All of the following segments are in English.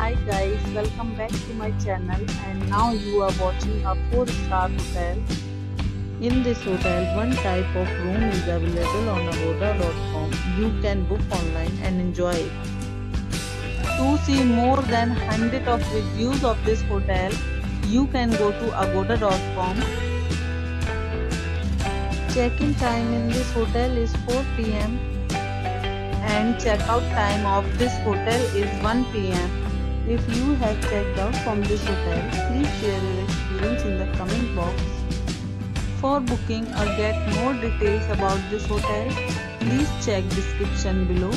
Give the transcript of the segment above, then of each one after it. Hi guys, welcome back to my channel, and now you are watching a 4-star hotel. In this hotel, one type of room is available on Agoda.com. You can book online and enjoy it. To see more than 100 of reviews of this hotel, you can go to Agoda.com. Check-in time in this hotel is 4 p.m. and check-out time of this hotel is 1 p.m. If you have checked out from this hotel, please share your experience in the comment box. For booking or get more details about this hotel, please check description below.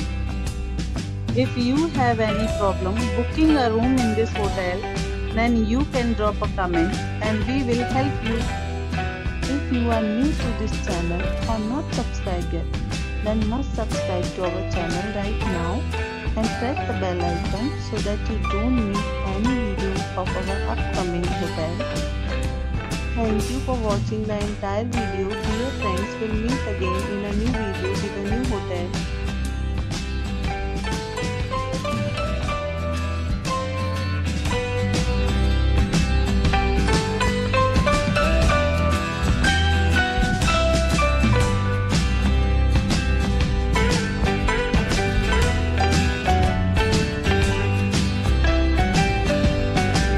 If you have any problem booking a room in this hotel, then you can drop a comment and we will help you. If you are new to this channel or not subscribed yet, then must subscribe to our channel right now and press the bell icon so that you don't miss any videos of our upcoming hotel. Thank you for watching the entire video. Dear friends, we'll meet again in a new video with a new hotel.